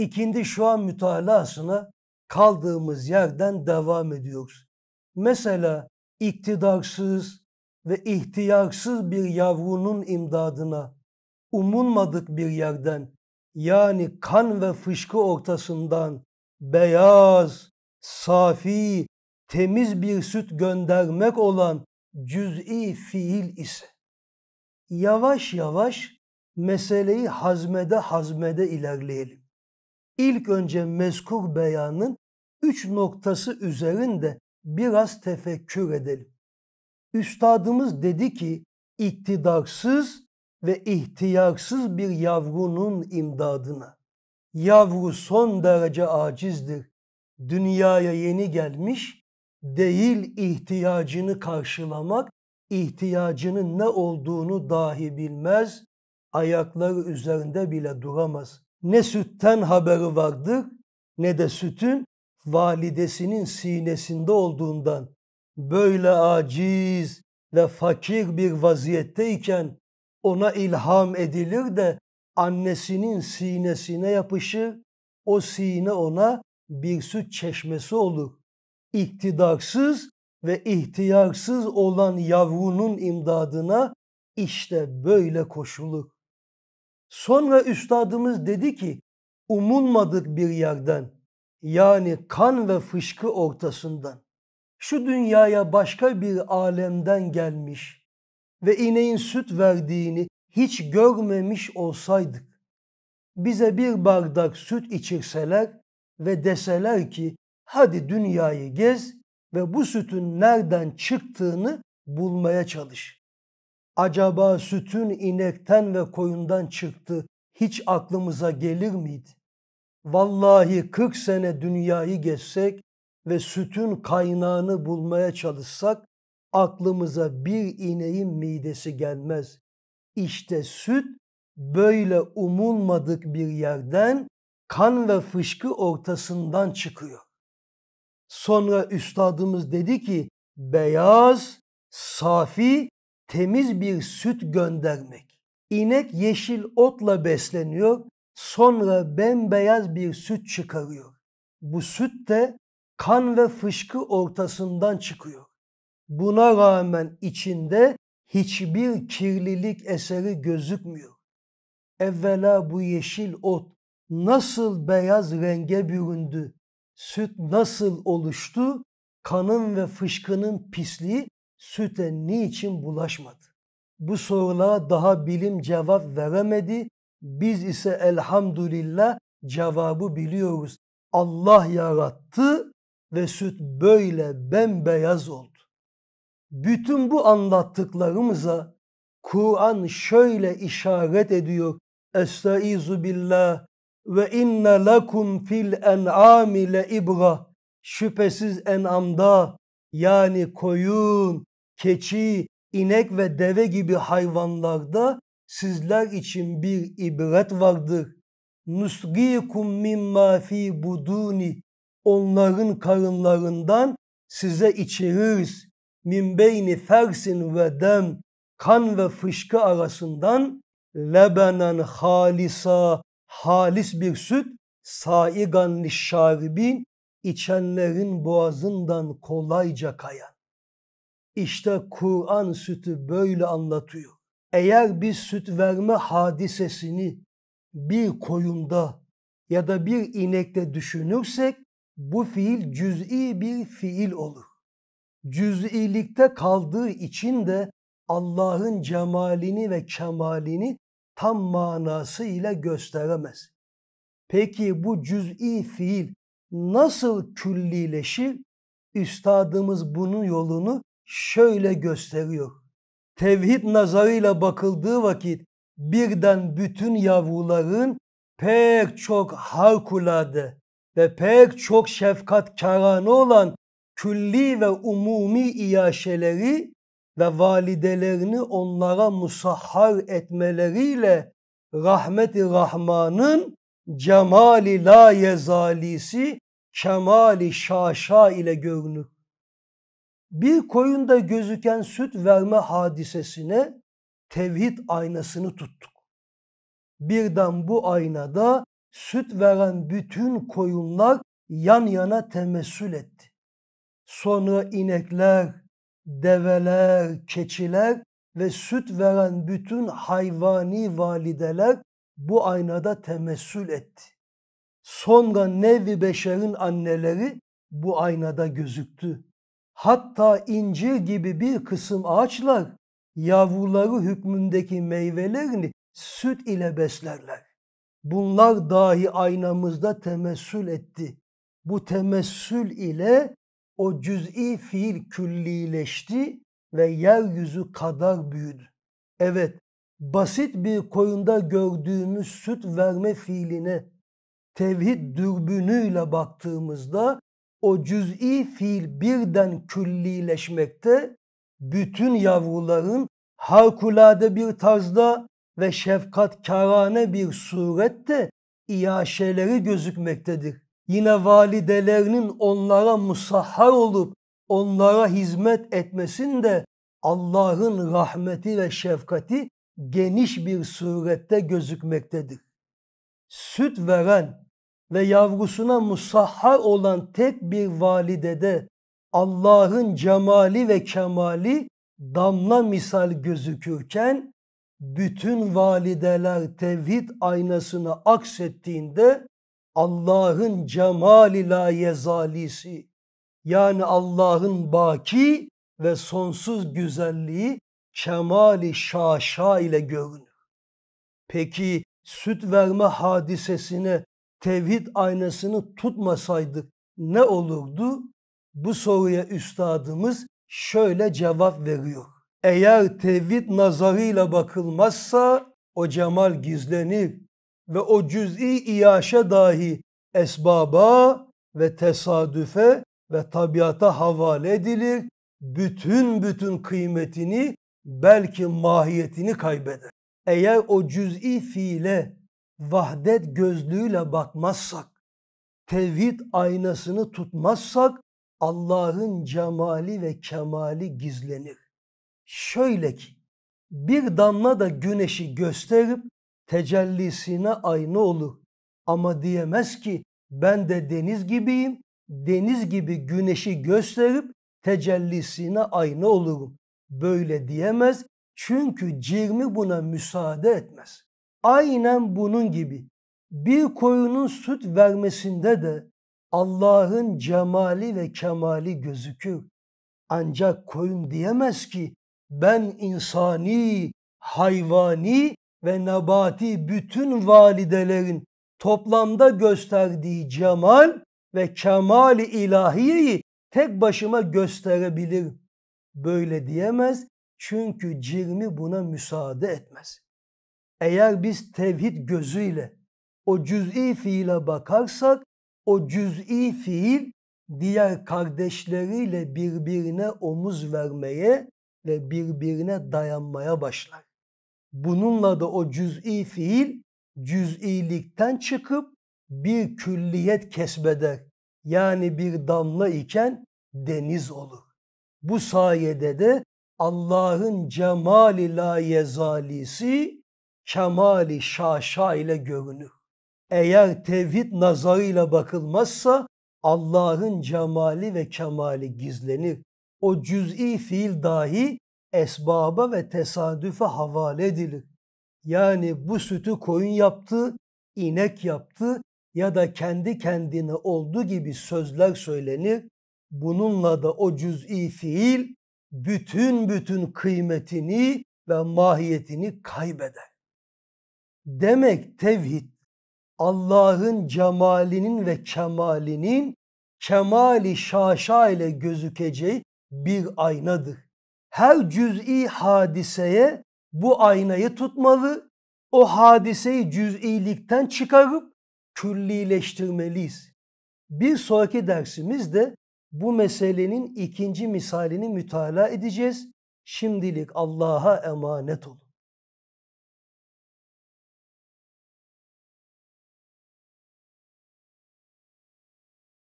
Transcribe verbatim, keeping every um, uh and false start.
ikindi şua mütalasına kaldığımız yerden devam ediyoruz. Mesela iktidarsız ve ihtiyarsız bir yavrunun imdadına umulmadık bir yerden, yani kan ve fışkı ortasından beyaz, safi, temiz bir süt göndermek olan cüz'i fiil ise yavaş yavaş meseleyi hazmede hazmede ilerleyelim. İlk önce mezkur beyanın üç noktası üzerinde biraz tefekkür edelim. Üstadımız dedi ki iktidarsız ve ihtiyarsız bir yavrunun imdadına. Yavru son derece acizdir. Dünyaya yeni gelmiş, değil ihtiyacını karşılamak, ihtiyacının ne olduğunu dahi bilmez, ayakları üzerinde bile duramaz. Ne sütten haberi vardır ne de sütün validesinin sinesinde olduğundan, böyle aciz ve fakir bir vaziyetteyken ona ilham edilir de annesinin sinesine yapışır, o sine ona bir süt çeşmesi olur. İktidarsız ve ihtiyarsız olan yavrunun imdadına işte böyle koşulur. Sonra üstadımız dedi ki umulmadık bir yerden, yani kan ve fışkı ortasından, şu dünyaya başka bir alemden gelmiş ve ineğin süt verdiğini hiç görmemiş olsaydık, bize bir bardak süt içirseler ve deseler ki hadi dünyayı gez ve bu sütün nereden çıktığını bulmaya çalış. Acaba sütün inekten ve koyundan çıktı hiç aklımıza gelir miydi? Vallahi kırk sene dünyayı gezsek ve sütün kaynağını bulmaya çalışsak aklımıza bir ineğin midesi gelmez. İşte süt böyle umulmadık bir yerden, kan ve fışkı ortasından çıkıyor. Sonra üstadımız dedi ki beyaz, safi, temiz bir süt göndermek. İnek yeşil otla besleniyor, sonra bembeyaz bir süt çıkarıyor. Bu süt de kan ve fışkı ortasından çıkıyor. Buna rağmen içinde hiçbir kirlilik eseri gözükmüyor. Evvela bu yeşil ot nasıl beyaz renge büründü, süt nasıl oluştu, kanın ve fışkının pisliği süte niçin bulaşmadı? Bu sorulara daha bilim cevap veremedi. Biz ise elhamdülillah cevabı biliyoruz. Allah yarattı ve süt böyle bembeyaz oldu. Bütün bu anlattıklarımıza Kur'an şöyle işaret ediyor. Estaizu billah ve inne lekum fil en'ami le ibra. Şüphesiz en'amda, yani koyun, keçi, inek ve deve gibi hayvanlarda sizler için bir ibret vardır. Nusgikum mimma fi buduni. Onların karınlarından size içiririz. Min beyni fersin ve dem, kan ve fışkı arasından lebenen halisa, halis bir süt, saigan lişşaribin, içenlerin boğazından kolayca kayan. İşte Kur'an sütü böyle anlatıyor. Eğer bir süt verme hadisesini bir koyunda ya da bir inekte düşünürsek bu fiil cüz'i bir fiil olur. Cüz'ilikte kaldığı için de Allah'ın cemalini ve kemalini tam manasıyla gösteremez. Peki bu cüz'i fiil nasıl küllileşir? Üstadımız bunun yolunu şöyle gösteriyor. Tevhid nazarıyla bakıldığı vakit birden bütün yavruların pek çok harikulade ve pek çok şefkatkârane olan külli ve umumi iaşeleri ve validelerini onlara musahhar etmeleriyle rahmet-i Rahman'ın cemali la yezalisi, kemali şaşa ile görünür. Bir koyunda gözüken süt verme hadisesine tevhid aynasını tuttuk. Birden bu aynada süt veren bütün koyunlar yan yana temessül etti. Sonra inekler, develer, keçiler ve süt veren bütün hayvani valideler bu aynada temessül etti. Sonra nevi beşerin anneleri bu aynada gözüktü. Hatta incir gibi bir kısım ağaçlar yavruları hükmündeki meyvelerini süt ile beslerler. Bunlar dahi aynamızda temessül etti. Bu temessül ile o cüz'i fiil küllileşti ve yeryüzü kadar büyüdü. Evet, basit bir koyunda gördüğümüz süt verme fiiline tevhid dürbünüyle baktığımızda o cüz'i fiil birden küllileşmekte, bütün yavruların harikulade bir tarzda ve şefkatkârane bir surette iaşeleri gözükmektedir. Yine validelerinin onlara musahhar olup onlara hizmet etmesinde Allah'ın rahmeti ve şefkati geniş bir surette gözükmektedir. Süt veren ve yavrusuna musahhar olan tek bir validede Allah'ın cemali ve kemali damla misal gözükürken, bütün valideler tevhid aynasına aksettiğinde Allah'ın cemali la yezalisi, yani Allah'ın baki ve sonsuz güzelliği kemali şaşa ile görünür. Peki süt verme hadisesine tevhid aynasını tutmasaydık ne olurdu? Bu soruya üstadımız şöyle cevap veriyor. Eğer tevhid nazarıyla bakılmazsa o cemal gizlenir ve o cüz'i iyaşe dahi esbaba ve tesadüfe ve tabiata havale edilir. Bütün bütün kıymetini, belki mahiyetini kaybeder. Eğer o cüz'i fiile vahdet gözlüğüyle bakmazsak, tevhid aynasını tutmazsak Allah'ın cemali ve kemali gizlenir. Şöyle ki, bir damla da güneşi gösterip tecellisine ayna olur. Ama diyemez ki ben de deniz gibiyim, deniz gibi güneşi gösterip tecellisine ayna olurum. Böyle diyemez, çünkü cirmi buna müsaade etmez. Aynen bunun gibi bir koyunun süt vermesinde de Allah'ın cemali ve kemali gözükür. Ancak koyun diyemez ki ben insani, hayvani ve nebati bütün validelerin toplamda gösterdiği cemal ve kemal-i ilahiyeyi tek başıma gösterebilirim. Böyle diyemez, çünkü cirmi buna müsaade etmez. Eğer biz tevhid gözüyle o cüz'i fiile bakarsak, o cüz'i fiil diğer kardeşleriyle birbirine omuz vermeye ve birbirine dayanmaya başlar. Bununla da o cüz'i fiil cüz'ilikten çıkıp bir külliyet kesbeder. Yani bir damla iken deniz olur. Bu sayede de Allah'ın cemali la yezalisi kemali şaşa ile görünür. Eğer tevhid nazarıyla bakılmazsa Allah'ın cemali ve kemali gizlenir. O cüz'i fiil dahi esbaba ve tesadüfe havale edilir. Yani bu sütü koyun yaptı, inek yaptı ya da kendi kendine olduğu gibi sözler söylenir. Bununla da o cüz'i fiil bütün bütün kıymetini ve mahiyetini kaybeder. Demek tevhid Allah'ın cemalinin ve kemalinin kemali şaşa ile gözükeceği bir aynadır. Her cüz'i hadiseye bu aynayı tutmalı, o hadiseyi cüz'ilikten çıkarıp küllileştirmeliyiz. Bir sonraki dersimizde bu meselenin ikinci misalini mütalaa edeceğiz. Şimdilik Allah'a emanet olun.